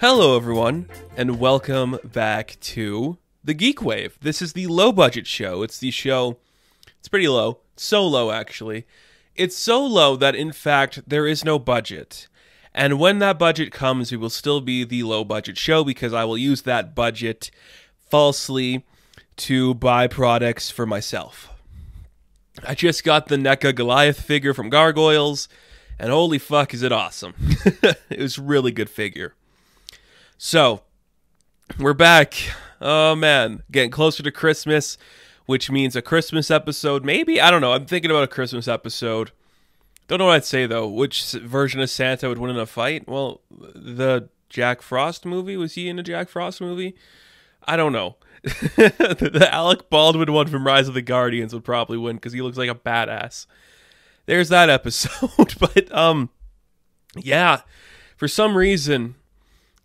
Hello everyone, and welcome back to The Geek Wave. This is the low-budget show. It's the show, it's pretty low, so low actually. It's so low that in fact there is no budget. And when that budget comes, we will still be the low-budget show because I will use that budget falsely to buy products for myself. I just got the NECA Goliath figure from Gargoyles, and holy fuck is it awesome. It was a really good figure. So, we're back. Oh man, getting closer to Christmas, which means a Christmas episode, maybe? I don't know, I'm thinking about a Christmas episode. Don't know what I'd say though. Which version of Santa would win in a fight? Well, the Jack Frost movie? Was he in a Jack Frost movie? I don't know. The Alec Baldwin one from Rise of the Guardians would probably win because he looks like a badass. There's that episode. But, yeah, for some reason,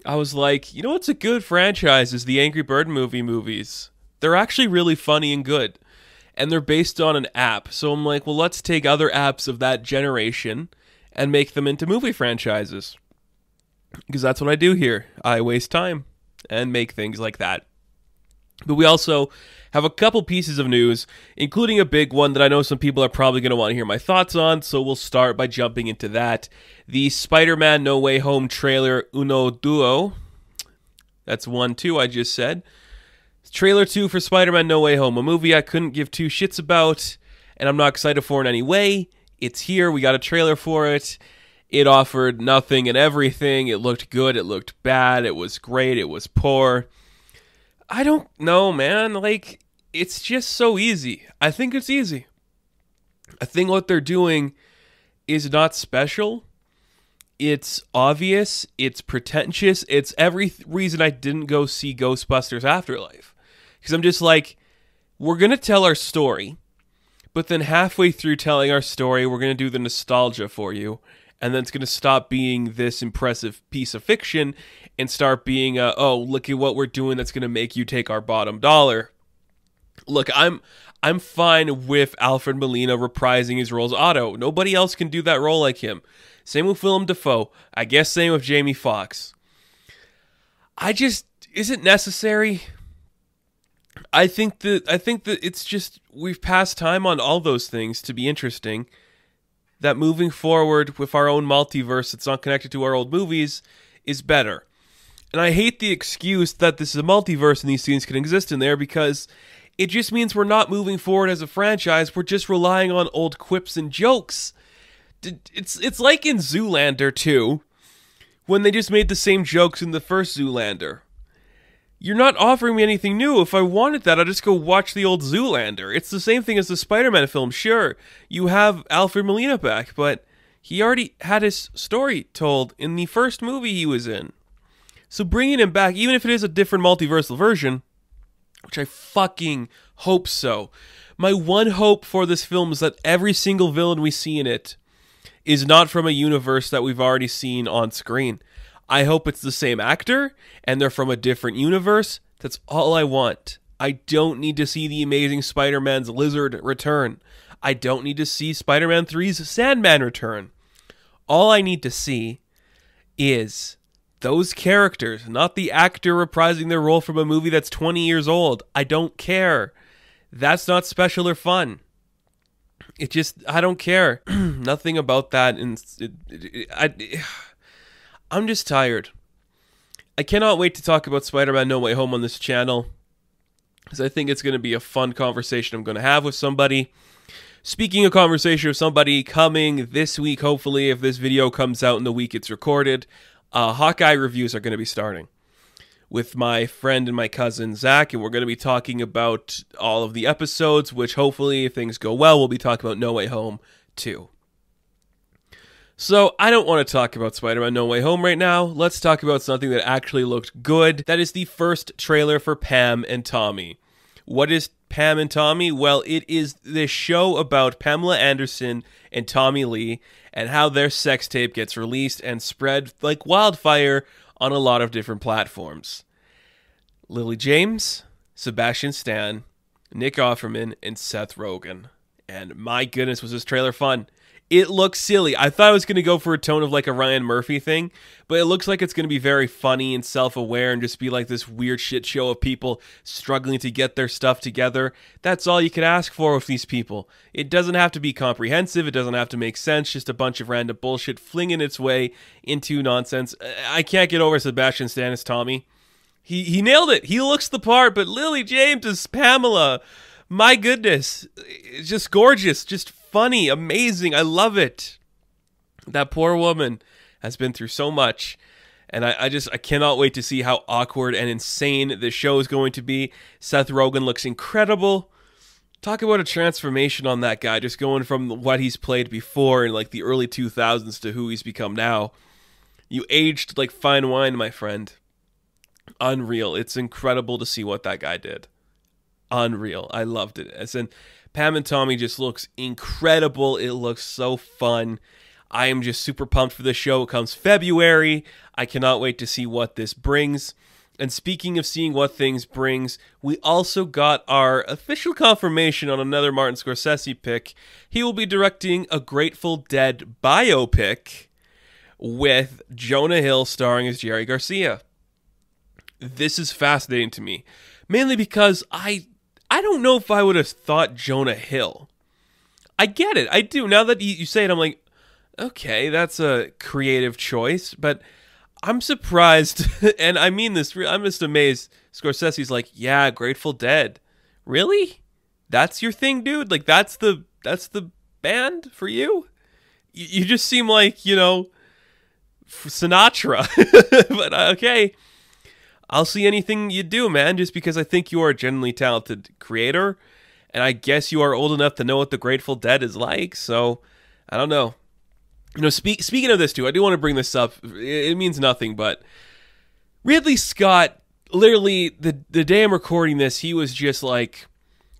I was like, you know what's a good franchise is the Angry Bird movies. They're actually really funny and good. And they're based on an app. So I'm like, well, let's take other apps of that generation and make them into movie franchises. Because that's what I do here. I waste time and make things like that. But we also have a couple pieces of news, including a big one that I know some people are probably going to want to hear my thoughts on, so we'll start by jumping into that. The Spider-Man No Way Home trailer Uno Duo, that's 1, 2 I just said. Trailer 2 for Spider-Man No Way Home, a movie I couldn't give two shits about, and I'm not excited for in any way. It's here, we got a trailer for it. It offered nothing and everything. It looked good, it looked bad, it was great, it was poor. I don't know, man. Like, it's just so easy. I think it's easy. I think what they're doing is not special. It's obvious. It's pretentious. It's every reason I didn't go see Ghostbusters Afterlife. Because I'm just like, we're going to tell our story, but then halfway through telling our story, we're going to do the nostalgia for you. And then it's going to stop being this impressive piece of fiction and start being, oh, look at what we're doing that's going to make you take our bottom dollar. Look, I'm fine with Alfred Molina reprising his role as Otto. Nobody else can do that role like him. Same with Willem Dafoe. I guess same with Jamie Foxx. Is it necessary? I think that it's just, we've passed time on all those things to be interesting. That moving forward with our own multiverse that's not connected to our old movies is better. And I hate the excuse that this is a multiverse and these scenes can exist in there because it just means we're not moving forward as a franchise. We're just relying on old quips and jokes. It's like in Zoolander 2 when they just made the same jokes in the first Zoolander. You're not offering me anything new. If I wanted that, I'd just go watch the old Zoolander. It's the same thing as the Spider-Man film. Sure, you have Alfred Molina back, but he already had his story told in the first movie he was in. So bringing him back, even if it is a different multiversal version, which I fucking hope so. My one hope for this film is that every single villain we see in it is not from a universe that we've already seen on screen. I hope it's the same actor, and they're from a different universe. That's all I want. I don't need to see The Amazing Spider-Man's Lizard return. I don't need to see Spider-Man 3's Sandman return. All I need to see is those characters, not the actor reprising their role from a movie that's 20 years old. I don't care. That's not special or fun. It just, I don't care. Nothing about that. And I'm just tired. I cannot wait to talk about Spider-Man No Way Home on this channel, because I think it's going to be a fun conversation I'm going to have with somebody. Speaking of conversation with somebody, coming this week, hopefully, if this video comes out in the week it's recorded, Hawkeye reviews are going to be starting with my friend and my cousin, Zach, and we're going to be talking about all of the episodes, which hopefully, if things go well, we'll be talking about No Way Home too. So, I don't want to talk about Spider-Man No Way Home right now. Let's talk about something that actually looked good. That is the first trailer for Pam and Tommy. What is Pam and Tommy? Well, it is this show about Pamela Anderson and Tommy Lee and how their sex tape gets released and spread like wildfire on a lot of different platforms. Lily James, Sebastian Stan, Nick Offerman, and Seth Rogen. And my goodness, was this trailer fun. It looks silly. I thought I was going to go for a tone of like a Ryan Murphy thing, but it looks like it's going to be very funny and self-aware and just be like this weird shit show of people struggling to get their stuff together. That's all you could ask for with these people. It doesn't have to be comprehensive. It doesn't have to make sense. Just a bunch of random bullshit flinging its way into nonsense. I can't get over Sebastian Stan as Tommy. He nailed it. He looks the part, but Lily James is Pamela. My goodness. It's just gorgeous. Just funny, amazing. I love it. That poor woman has been through so much, and I cannot wait to see how awkward and insane this show is going to be. Seth Rogen looks incredible. Talk about a transformation on that guy, just going from what he's played before in like the early 2000s to who he's become now. You aged like fine wine, my friend. Unreal. It's incredible to see what that guy did. Unreal. I loved it. As in, Pam and Tommy just looks incredible. It looks so fun. I am just super pumped for this show. It comes February. I cannot wait to see what this brings. And speaking of seeing what things brings, we also got our official confirmation on another Martin Scorsese pick. He will be directing a Grateful Dead biopic with Jonah Hill starring as Jerry Garcia. This is fascinating to me, mainly because I don't know if I would have thought Jonah Hill. I get it. I do. Now that you say it, I'm like, okay, that's a creative choice. But I'm surprised, and I mean this, I'm just amazed. Scorsese's like, yeah, Grateful Dead. Really? That's your thing, dude? Like, that's the band for you? You just seem like, you know, Sinatra. But okay. I'll see anything you do, man, just because I think you are a genuinely talented creator, and I guess you are old enough to know what the Grateful Dead is like, so I don't know. You know, speaking of this, too, I do want to bring this up. It means nothing, but Ridley Scott, literally, the day I'm recording this, he was just like,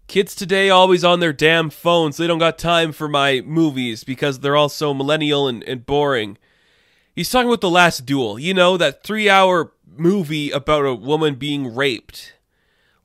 kids today always on their damn phones. They don't got time for my movies because they're all so millennial and boring. He's talking about The Last Duel, you know, that 3-hour movie about a woman being raped.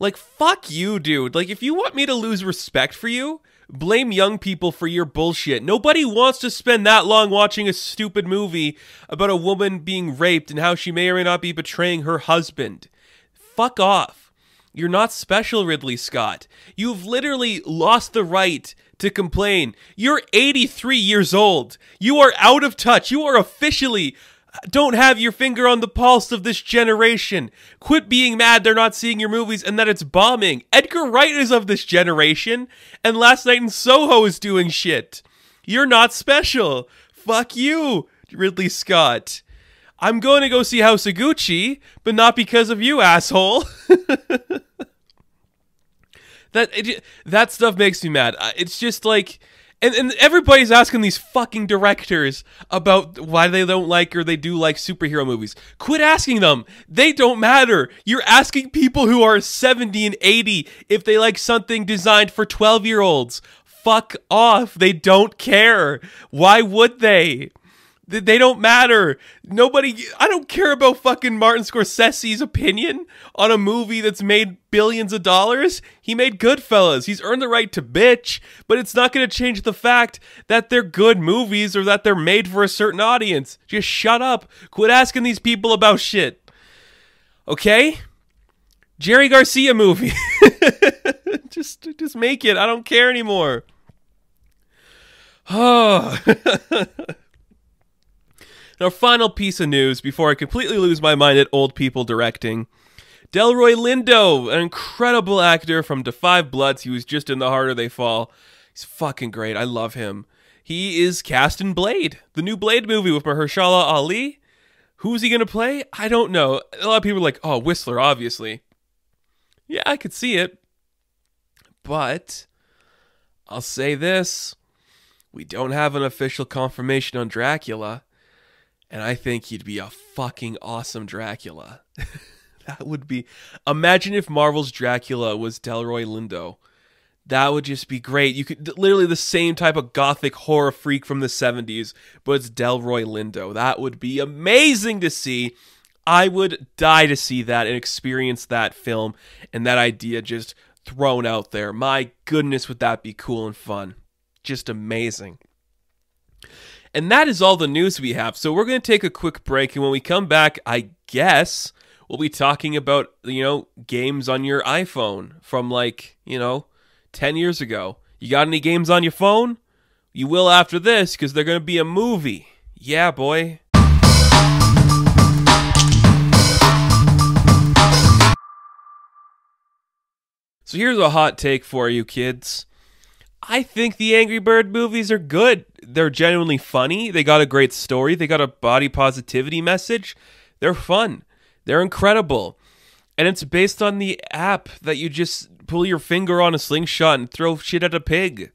Like, fuck you, dude. Like, if you want me to lose respect for you, blame young people for your bullshit. Nobody wants to spend that long watching a stupid movie about a woman being raped and how she may or may not be betraying her husband. Fuck off. You're not special, Ridley Scott. You've literally lost the right to complain. You're 83 years old. You are out of touch. You are officially don't have your finger on the pulse of this generation. Quit being mad they're not seeing your movies and that it's bombing. Edgar Wright is of this generation, and Last Night in Soho is doing shit. You're not special. Fuck you, Ridley Scott. I'm going to go see House of Gucci, but not because of you, asshole. That stuff makes me mad. It's just like, and everybody's asking these fucking directors about why they don't like or they do like superhero movies. Quit asking them. They don't matter. You're asking people who are 70 and 80 if they like something designed for 12-year-olds. Fuck off. They don't care. Why would they? They don't matter. Nobody. I don't care about fucking Martin Scorsese's opinion on a movie that's made billions of dollars. He made Goodfellas. He's earned the right to bitch, but it's not going to change the fact that they're good movies or that they're made for a certain audience. Just shut up. Quit asking these people about shit. Okay? Jerry Garcia movie. Just make it. I don't care anymore. Oh. Our final piece of news before I completely lose my mind at old people directing. Delroy Lindo, an incredible actor from Defy Bloods. He was just in The Harder They Fall. He's fucking great. I love him. He is cast in Blade, the new Blade movie with Mahershala Ali. Who's he going to play? I don't know. A lot of people are like, oh, Whistler, obviously. Yeah, I could see it. But I'll say this. We don't have an official confirmation on Dracula. And I think he'd be a fucking awesome Dracula. That would be... Imagine if Marvel's Dracula was Delroy Lindo. That would just be great. You could literally the same type of gothic horror freak from the 70s, but it's Delroy Lindo. That would be amazing to see. I would die to see that and experience that film and that idea just thrown out there. My goodness, would that be cool and fun. Just amazing. And that is all the news we have. So we're going to take a quick break, and when we come back, I guess we'll be talking about, you know, games on your iPhone from, like, you know, 10 years ago. You got any games on your phone? You will after this, because they're going to be a movie. Yeah, boy. So here's a hot take for you kids. I think the Angry Bird movies are good. They're genuinely funny. They got a great story. They got a body positivity message. They're fun. They're incredible. And it's based on the app that you just pull your finger on a slingshot and throw shit at a pig.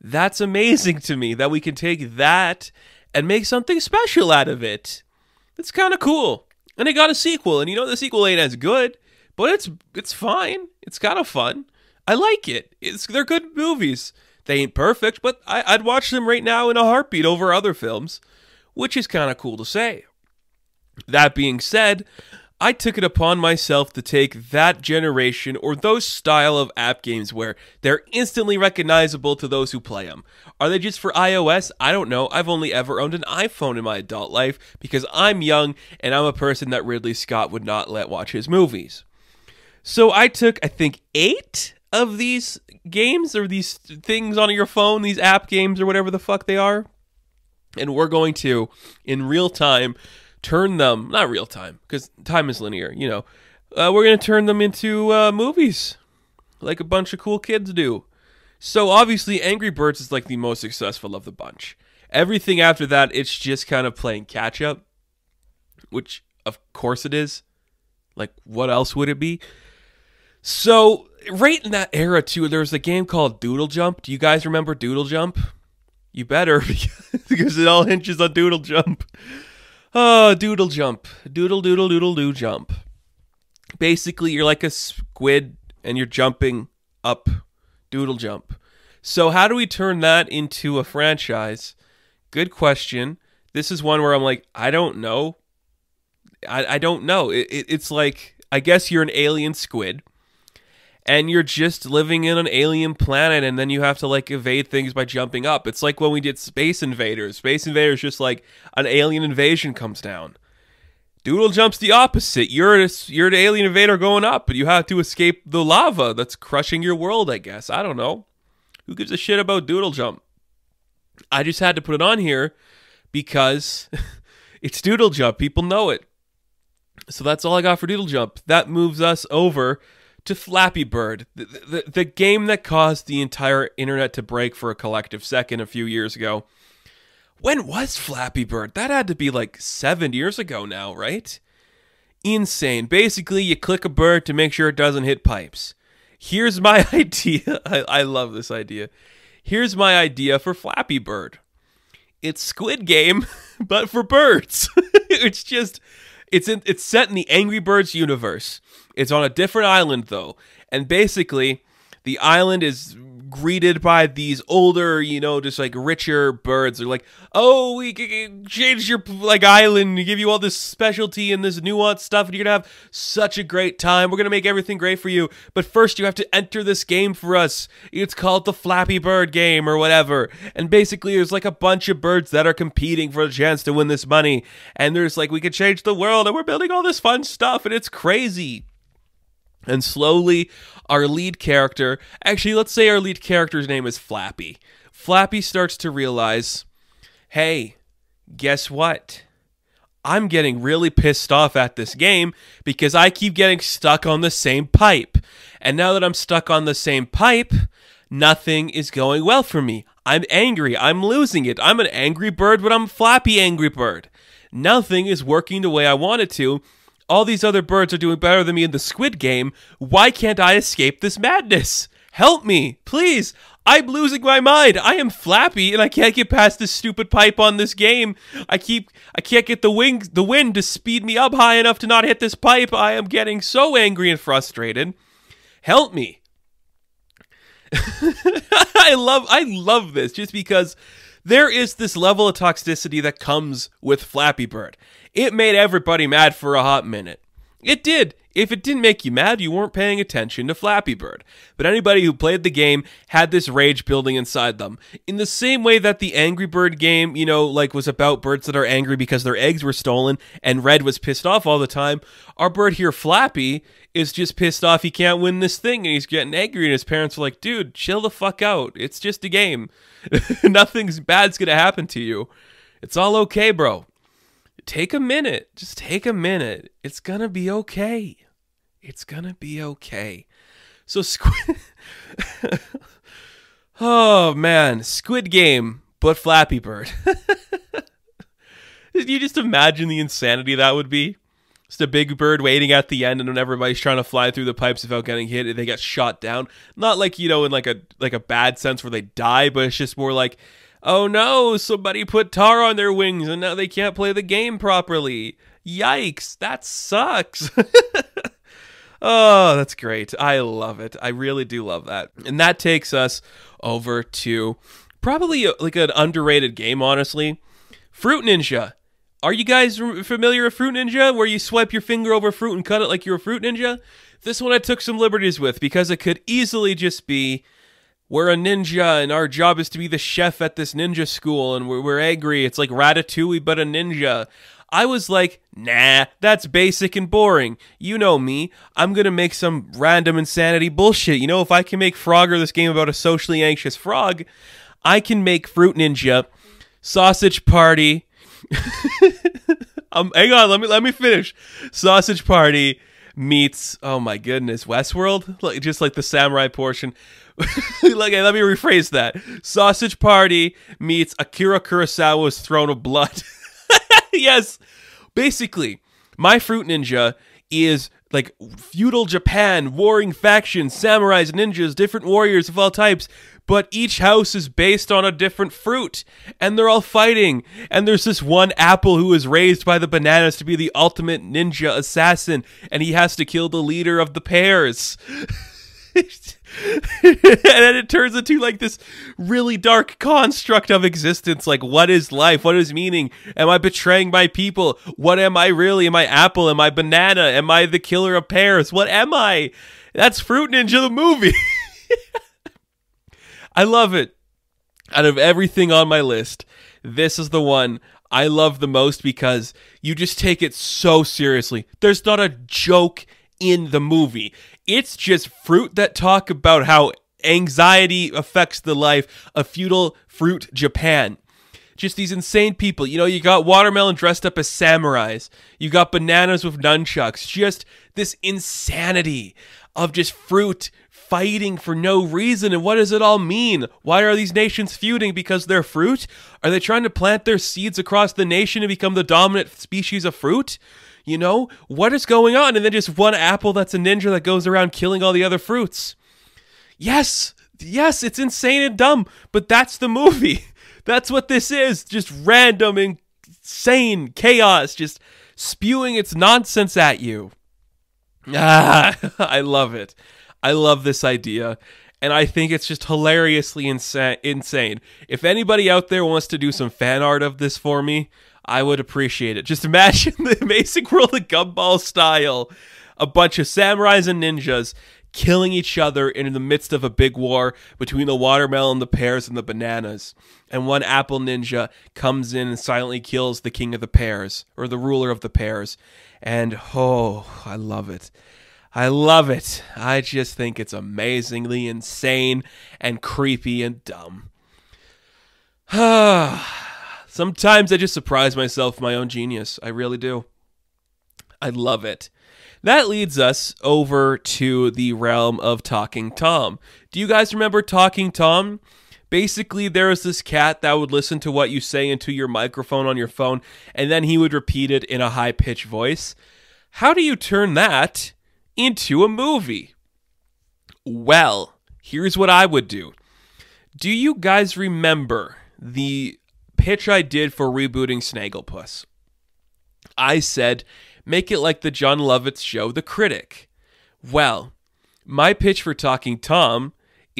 That's amazing to me that we can take that and make something special out of it. It's kind of cool. And they got a sequel. And you know, the sequel ain't as good, but it's fine. It's kind of fun. I like it. They're good movies. They ain't perfect, but I'd watch them right now in a heartbeat over other films, which is kind of cool to say. That being said, I took it upon myself to take that generation or those style of app games where they're instantly recognizable to those who play them. Are they just for iOS? I don't know. I've only ever owned an iPhone in my adult life because I'm young and I'm a person that Ridley Scott would not let watch his movies. So I took, I think, 8 of these games or these things on your phone, these app games or whatever the fuck they are. And we're going to, in real time, turn them, not real time, because time is linear, you know. We're going to turn them into movies, like a bunch of cool kids do. So obviously Angry Birds is like the most successful of the bunch. Everything after that, it's just kind of playing catch up, which of course it is. Like, what else would it be? So right in that era, too, there was a game called Doodle Jump. Do you guys remember Doodle Jump? You better, because it all hinges on Doodle Jump. Oh, Doodle Jump. Doodle, doodle, doodle, do jump. Basically, you're like a squid, and you're jumping up. Doodle Jump. So how do we turn that into a franchise? Good question. This is one where I'm like, I don't know. I don't know. It's like, I guess you're an alien squid. And you're just living in an alien planet, and then you have to, like, evade things by jumping up. It's like when we did Space Invaders. Space Invaders, just like an alien invasion comes down. Doodle Jump's the opposite. You're an alien invader going up, but you have to escape the lava that's crushing your world, I guess. I don't know. Who gives a shit about Doodle Jump? I just had to put it on here because it's Doodle Jump. People know it. So that's all I got for Doodle Jump. That moves us over to Flappy Bird, the game that caused the entire internet to break for a collective second a few years ago. When was Flappy Bird? That had to be like 7 years ago now, right? Insane. Basically, you click a bird to make sure it doesn't hit pipes. Here's my idea. I love this idea. Here's my idea for Flappy Bird. It's Squid Game, but for birds. It's just... It's set in the Angry Birds universe. It's on a different island, though. And basically, the island is greeted by these older, you know, just like richer birds. They're like, oh, we can change your like island and give you all this specialty and this nuanced stuff. And you're going to have such a great time. We're going to make everything great for you. But first, you have to enter this game for us. It's called the Flappy Bird game or whatever. And basically, there's like a bunch of birds that are competing for a chance to win this money. And there's like, we could change the world and we're building all this fun stuff. And it's crazy. And slowly, our lead character, actually, let's say our lead character's name is Flappy. Flappy starts to realize, hey, guess what? I'm getting really pissed off at this game because I keep getting stuck on the same pipe. And now that I'm stuck on the same pipe, nothing is going well for me. I'm angry. I'm losing it. I'm an angry bird, but I'm a flappy angry bird. Nothing is working the way I want it to. All these other birds are doing better than me in the Squid Game. Why can't I escape this madness? Help me, please. I'm losing my mind. I am Flappy, and I can't get past this stupid pipe on this game. I can't get the wind to speed me up high enough to not hit this pipe. I am getting so angry and frustrated. Help me. I love this just because there is this level of toxicity that comes with Flappy Bird. It made everybody mad for a hot minute. It did. If it didn't make you mad, you weren't paying attention to Flappy Bird. But anybody who played the game had this rage building inside them. In the same way that the Angry Bird game, you know, like was about birds that are angry because their eggs were stolen and Red was pissed off all the time, our bird here, Flappy, is just pissed off he can't win this thing and he's getting angry and his parents are like, dude, chill the fuck out. It's just a game. Nothing's bad's gonna happen to you. It's all okay, bro. Take a minute. Just take a minute. It's gonna be okay. It's gonna be okay. So Squid... oh, man. Squid Game, but Flappy Bird. Did you just imagine the insanity that would be? Just a big bird waiting at the end, and when everybody's trying to fly through the pipes without getting hit, they get shot down. Not like, you know, in like a bad sense where they die, but it's just more like... oh no, somebody put tar on their wings and now they can't play the game properly. Yikes, that sucks. Oh, that's great. I love it. I really do love that. And that takes us over to probably like an underrated game, honestly. Fruit Ninja. Are you guys familiar with Fruit Ninja, where you swipe your finger over fruit and cut it like you're a fruit ninja? This one I took some liberties with because it could easily just be, we're a ninja, and our job is to be the chef at this ninja school, and we're angry. It's like Ratatouille, but a ninja. I was like, nah, that's basic and boring. You know me. I'm going to make some random insanity bullshit. You know, if I can make Frogger, this game about a socially anxious frog, I can make Fruit Ninja, Sausage Party. Hang on, let me finish. Sausage Party meets, oh my goodness, Westworld? Like, just like the samurai portion. Like, let me rephrase that. Sausage Party meets Akira Kurosawa's Throne of Blood. Yes. Basically, my Fruit Ninja is like feudal Japan, warring factions, samurais, ninjas, different warriors of all types, but each house is based on a different fruit, and they're all fighting, and there's this one apple who is raised by the bananas to be the ultimate ninja assassin, and he has to kill the leader of the pears. And then it turns into like this really dark construct of existence, like what is life, what is meaning, am I betraying my people, what am I really, am I apple, am I banana, am I the killer of pears, what am I? That's Fruit Ninja the movie. I love it. Out of everything on my list, this is the one I love the most because you just take it so seriously. There's not a joke in the movie. It's just fruit that talk about how anxiety affects the life of feudal fruit Japan. Just these insane people. You know, you got watermelon dressed up as samurais. You got bananas with nunchucks. Just this insanity of just fruit fighting for no reason. And what does it all mean? Why are these nations feuding? Because they're fruit? Are they trying to plant their seeds across the nation to become the dominant species of fruit? You know, what is going on? And then just one apple that's a ninja that goes around killing all the other fruits. Yes, yes, it's insane and dumb, but that's the movie. That's what this is, just random, insane chaos, just spewing its nonsense at you. Ah, I love it. I love this idea, and I think it's just hilariously insane. If anybody out there wants to do some fan art of this for me, I would appreciate it. Just imagine the Amazing World of Gumball style. A bunch of samurais and ninjas killing each other in the midst of a big war between the watermelon, the pears, and the bananas. And one apple ninja comes in and silently kills the king of the pears, or the ruler of the pears. And oh, I love it. I love it. I just think it's amazingly insane and creepy and dumb. Ah. Sometimes I just surprise myself with my own genius. I really do. I love it. That leads us over to the realm of Talking Tom. Do you guys remember Talking Tom? Basically, there was this cat that would listen to what you say into your microphone on your phone, and then he would repeat it in a high-pitched voice. How do you turn that into a movie? Well, here's what I would do. Do you guys remember the pitch I did for rebooting Snagglepuss? I said, make it like the John Lovitz show, The Critic. Well, my pitch for Talking Tom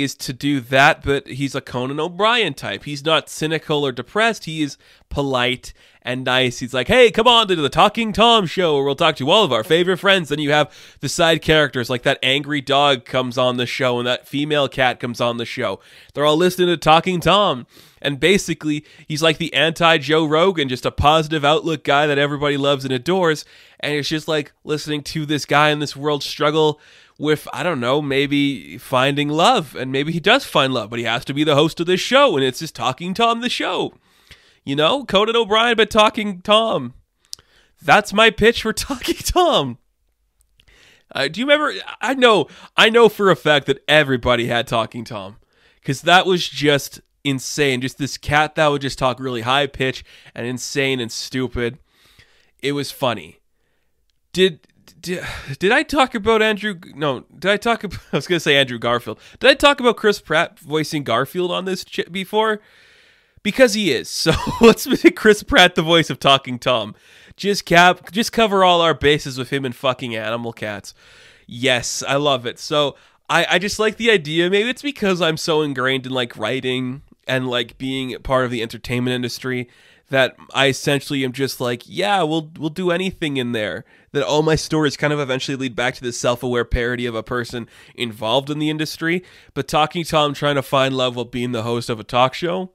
is to do that, but he's a Conan O'Brien type. He's not cynical or depressed. He is polite and nice. He's like, hey, come on to the Talking Tom show where we'll talk to all of our favorite friends. Then you have the side characters, like that angry dog comes on the show and that female cat comes on the show. They're all listening to Talking Tom. And basically, he's like the anti-Joe Rogan, just a positive outlook guy that everybody loves and adores. And it's just like listening to this guy in this world struggle with, I don't know, maybe finding love. And maybe he does find love, but he has to be the host of this show. And it's just Talking Tom the show. You know, Conan O'Brien, but Talking Tom. That's my pitch for Talking Tom. Do you remember? I know for a fact that everybody had Talking Tom. Because that was just insane. Just this cat that would just talk really high pitch and insane and stupid. It was funny. Did I talk about Andrew? No, did I talk about? I was gonna say Andrew Garfield. Did I talk about Chris Pratt voicing Garfield on this before? Because he is. So let's make Chris Pratt the voice of Talking Tom. Just cover all our bases with him and fucking animal cats. Yes, I love it. So I just like the idea. Maybe it's because I'm so ingrained in like writing and like being part of the entertainment industry that I essentially am just like, yeah, we'll do anything in there. That all my stories kind of eventually lead back to this self-aware parody of a person involved in the industry. But Talking Tom trying to find love while being the host of a talk show,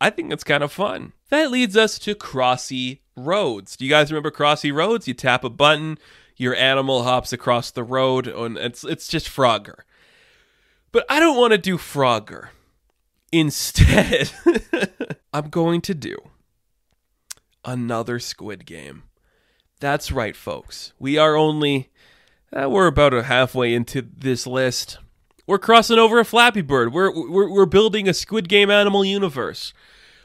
I think that's kind of fun. That leads us to Crossy Roads. Do you guys remember Crossy Roads? You tap a button, your animal hops across the road, and it's just Frogger. But I don't want to do Frogger. Instead, I'm going to do another Squid Game. That's right, folks. We are only, we're about halfway into this list. We're crossing over a Flappy Bird. We're building a Squid Game animal universe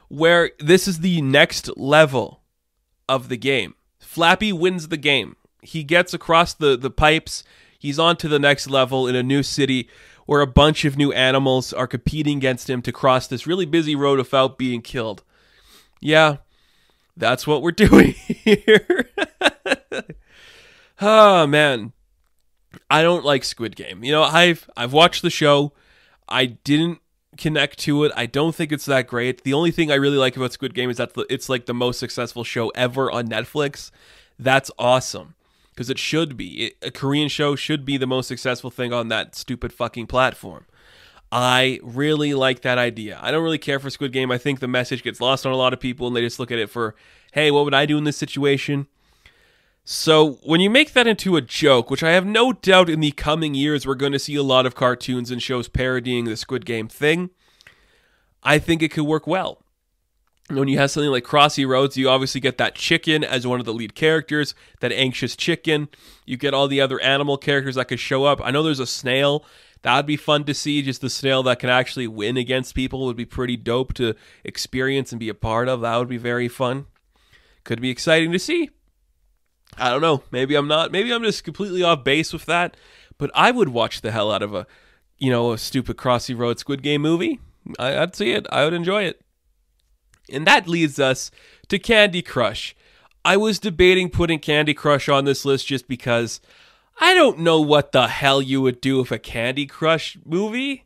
where this is the next level of the game. Flappy wins the game. He gets across the pipes. He's on to the next level in a new city where a bunch of new animals are competing against him to cross this really busy road without being killed. Yeah. That's what we're doing here. Oh, man. I don't like Squid Game. You know, I've watched the show. I didn't connect to it. I don't think it's that great. The only thing I really like about Squid Game is that it's like the most successful show ever on Netflix. That's awesome. Because it should be. A Korean show should be the most successful thing on that stupid fucking platform. I really like that idea. I don't really care for Squid Game. I think the message gets lost on a lot of people and they just look at it for, hey, what would I do in this situation? So when you make that into a joke, which I have no doubt in the coming years, we're going to see a lot of cartoons and shows parodying the Squid Game thing, I think it could work well. When you have something like Crossy Roads, you obviously get that chicken as one of the lead characters, that anxious chicken. You get all the other animal characters that could show up. I know there's a snail. That'd be fun to see. Just the snail that can actually win against people would be pretty dope to experience and be a part of. That would be very fun. Could be exciting to see. I don't know. Maybe I'm not. Maybe I'm just completely off base with that. But I would watch the hell out of a stupid Crossy Road Squid Game movie. I'd see it. I would enjoy it. And that leads us to Candy Crush. I was debating putting Candy Crush on this list just because I don't know what the hell you would do with a Candy Crush movie.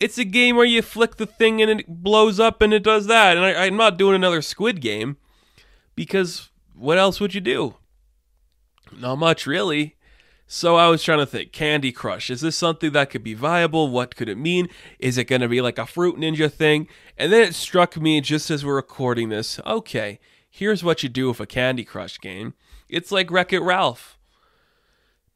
It's a game where you flick the thing and it blows up and it does that. And I'm not doing another Squid Game because what else would you do? Not much, really. So I was trying to think, Candy Crush, is this something that could be viable? What could it mean? Is it going to be like a Fruit Ninja thing? And then it struck me just as we're recording this, okay, here's what you do with a Candy Crush game. It's like Wreck-It Ralph.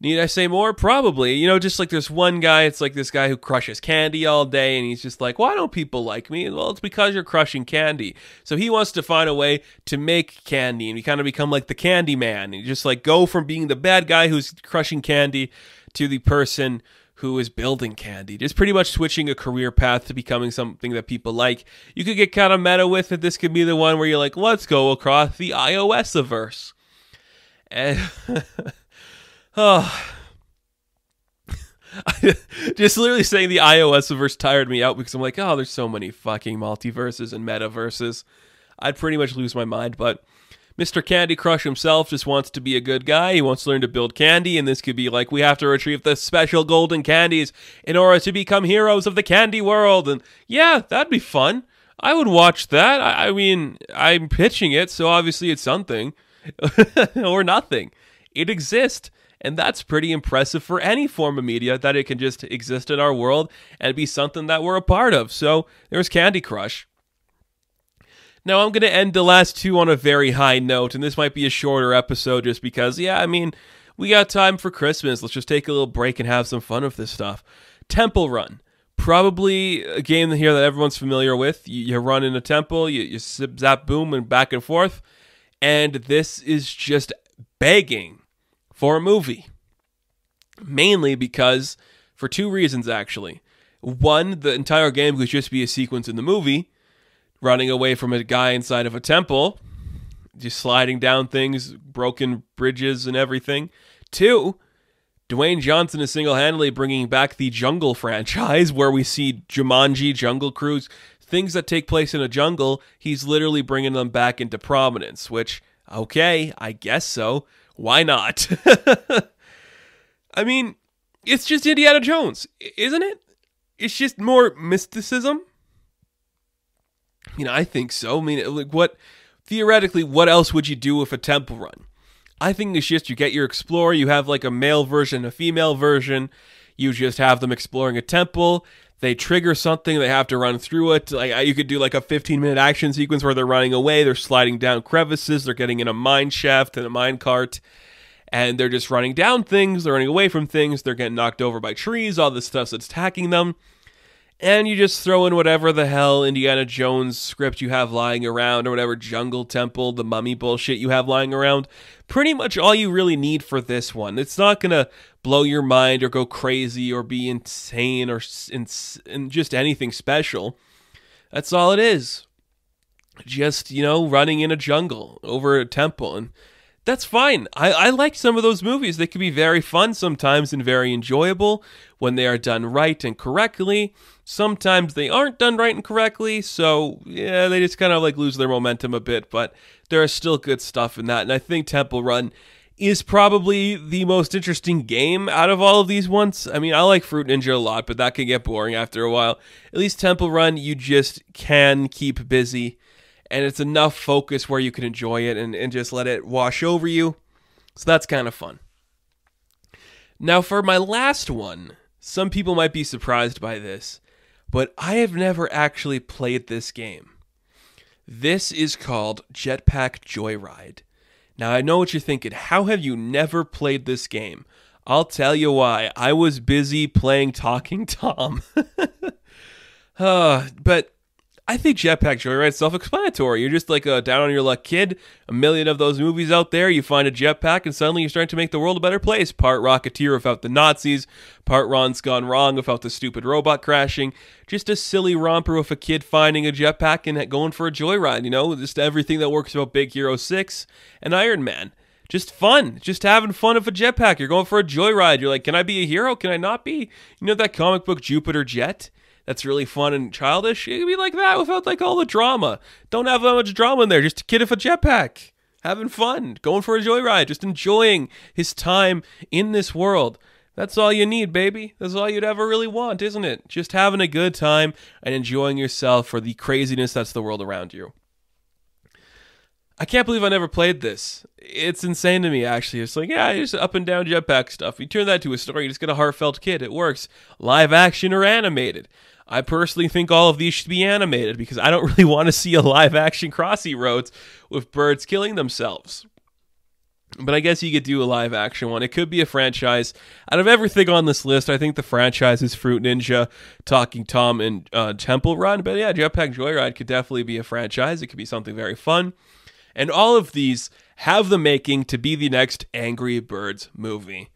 Need I say more? Probably. You know, just like there's one guy, it's like this guy who crushes candy all day, and he's just like, why don't people like me? Well, it's because you're crushing candy. So he wants to find a way to make candy, and you kind of become like the Candy Man. You just like go from being the bad guy who's crushing candy to the person who is building candy. Just pretty much switching a career path to becoming something that people like. You could get kind of meta with it. This could be the one where you're like, let's go across the iOS-averse. And oh, just literally saying the iOS-verse tired me out because I'm like, oh, there's so many fucking multiverses and metaverses. I'd pretty much lose my mind, but Mr. Candy Crush himself just wants to be a good guy. He wants to learn to build candy, and this could be like, we have to retrieve the special golden candies in order to become heroes of the candy world. And yeah, that'd be fun. I would watch that. I mean, I'm pitching it, so obviously it's something. Or nothing. It exists. And that's pretty impressive for any form of media, that it can just exist in our world and be something that we're a part of. So there's Candy Crush. Now I'm going to end the last two on a very high note, and this might be a shorter episode just because, yeah, I mean, we got time for Christmas. Let's just take a little break and have some fun with this stuff. Temple Run. Probably a game here that everyone's familiar with. You run in a temple, you zip, zap, boom, and back and forth. And this is just begging for a movie, mainly because for two reasons, actually. One, the entire game could just be a sequence in the movie, running away from a guy inside of a temple, just sliding down things, broken bridges and everything. Two, Dwayne Johnson is single-handedly bringing back the jungle franchise, where we see Jumanji, Jungle Cruise, things that take place in a jungle. He's literally bringing them back into prominence, which, okay, I guess so. Why not? I mean, it's just Indiana Jones, isn't it? It's just more mysticism. You know, I think so. I mean, like, what theoretically, what else would you do with a temple run? I think it's just you get your explorer, you have like a male version, a female version. You just have them exploring a temple. They trigger something. They have to run through it. Like, you could do like a 15-minute action sequence where they're running away. They're sliding down crevices. They're getting in a mine shaft and a mine cart. And they're just running down things. They're running away from things. They're getting knocked over by trees. All this stuff that's attacking them. And you just throw in whatever the hell Indiana Jones script you have lying around, or whatever jungle temple, the mummy bullshit you have lying around. Pretty much all you really need for this one. It's not going to blow your mind or go crazy or be insane or just anything special. That's all it is. Just, you know, running in a jungle over a temple. And that's fine. I like some of those movies. They can be very fun sometimes and very enjoyable when they are done right and correctly. Sometimes they aren't done right and correctly, so yeah, they just kind of like lose their momentum a bit, but there is still good stuff in that, and I think Temple Run is probably the most interesting game out of all of these ones. I mean, I like Fruit Ninja a lot, but that can get boring after a while. At least Temple Run, you just can keep busy. And it's enough focus where you can enjoy it and just let it wash over you. So that's kind of fun. Now for my last one, some people might be surprised by this, but I have never actually played this game. This is called Jetpack Joyride. Now I know what you're thinking. How have you never played this game? I'll tell you why. I was busy playing Talking Tom. But I think Jetpack Joyride is self-explanatory. You're just like a down-on-your-luck kid. A million of those movies out there. You find a jetpack, and suddenly you're starting to make the world a better place. Part Rocketeer without the Nazis. Part Ron's Gone Wrong without the stupid robot crashing. Just a silly romper with a kid finding a jetpack and going for a joyride. You know, just everything that works about Big Hero 6 and Iron Man. Just fun. Just having fun with a jetpack. You're going for a joyride. You're like, can I be a hero? Can I not be? You know that comic book Jupiter Jet? That's really fun and childish. It could be like that without like all the drama. Don't have that much drama in there. Just a kid with a jetpack. Having fun. Going for a joyride. Just enjoying his time in this world. That's all you need, baby. That's all you'd ever really want, isn't it? Just having a good time and enjoying yourself for the craziness that's the world around you. I can't believe I never played this. It's insane to me, actually. It's like, yeah, just up and down jetpack stuff. You turn that to a story, you just get a heartfelt kid. It works. Live action or animated. I personally think all of these should be animated because I don't really want to see a live action Crossy Roads with birds killing themselves. But I guess you could do a live action one. It could be a franchise. Out of everything on this list, I think the franchise is Fruit Ninja, Talking Tom, and Temple Run. But yeah, Jetpack Joyride could definitely be a franchise. It could be something very fun. And all of these have the making to be the next Angry Birds movie.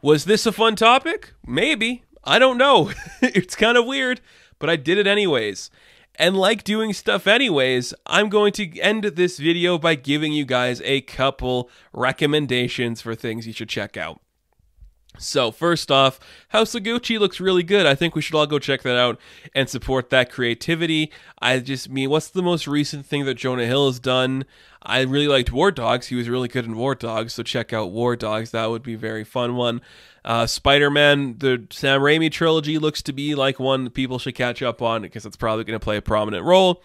Was this a fun topic? Maybe. I don't know. It's kind of weird, but I did it anyways. And like doing stuff anyways, I'm going to end this video by giving you guys a couple recommendations for things you should check out. So first off, House of Gucci looks really good. I think we should all go check that out and support that creativity. I just mean, what's the most recent thing that Jonah Hill has done? I really liked War Dogs. He was really good in War Dogs, so check out War Dogs. That would be a very fun one. Spider-Man, the Sam Raimi trilogy looks to be like one that people should catch up on because it's probably going to play a prominent role.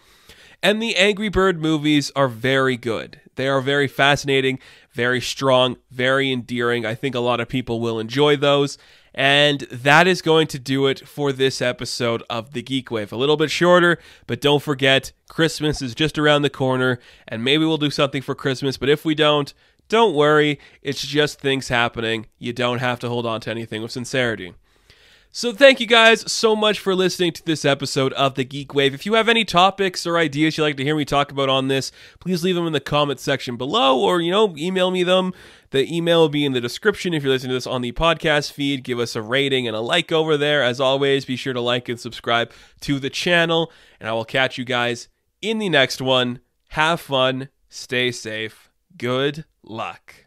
And the Angry Bird movies are very good. They are very fascinating, very strong, very endearing. I think a lot of people will enjoy those. And that is going to do it for this episode of The Geek Wave. A little bit shorter, but don't forget, Christmas is just around the corner, and maybe we'll do something for Christmas. But if we don't worry. It's just things happening. You don't have to hold on to anything with sincerity. So thank you guys so much for listening to this episode of The Geek Wave. If you have any topics or ideas you'd like to hear me talk about on this, please leave them in the comment section below or, you know, email me them. The email will be in the description. If you're listening to this on the podcast feed, give us a rating and a like over there. As always, be sure to like and subscribe to the channel, and I will catch you guys in the next one. Have fun. Stay safe. Good luck.